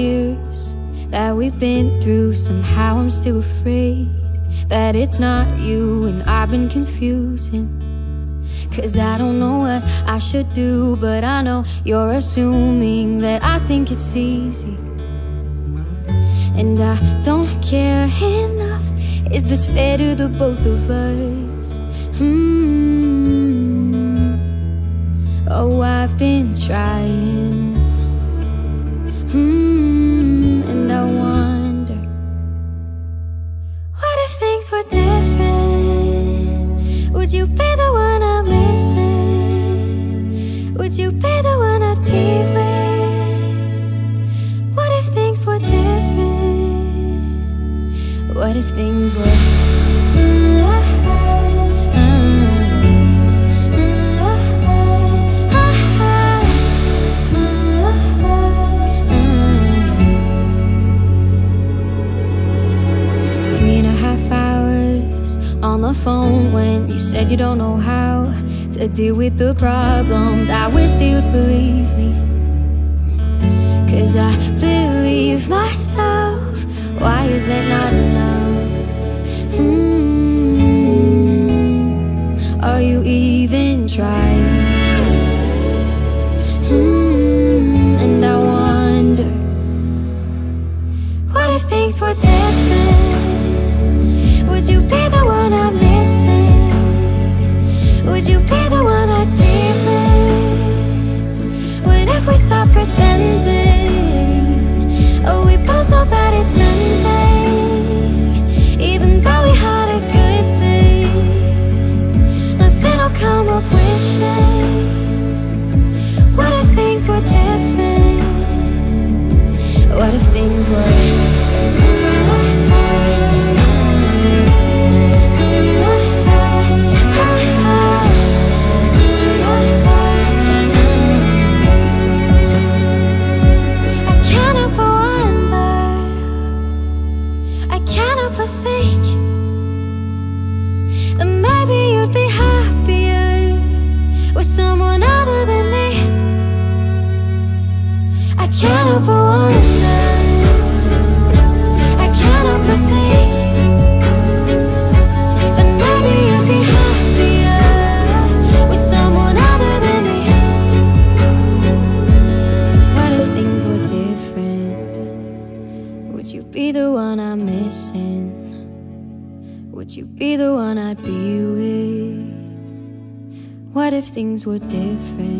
years that we've been through, somehow I'm still afraid that it's not you, and I've been confusing, 'cause I don't know what I should do, but I know you're assuming that I think it's easy, and I don't care enough. Is this fair to the both of us? Oh, I've been trying, and I wonder, what if things were different? Would you be the one I'm missing? Would you be the one I'd be with? What if things were different? What if things were phone when you said you don't know how to deal with the problems? I wish that you'd believe me, 'cause I believe myself. Why is that not enough? Are you even trying? And I wonder, what if things were different? Would you be the one I'm missing? Would you be the one I'd be with? What if we stop pretending? Oh, we both know that it's ending, even though we had a good thing. Nothing will come of wishing. What if things were different? What if things were? Be the one I'd be with. What if things were different?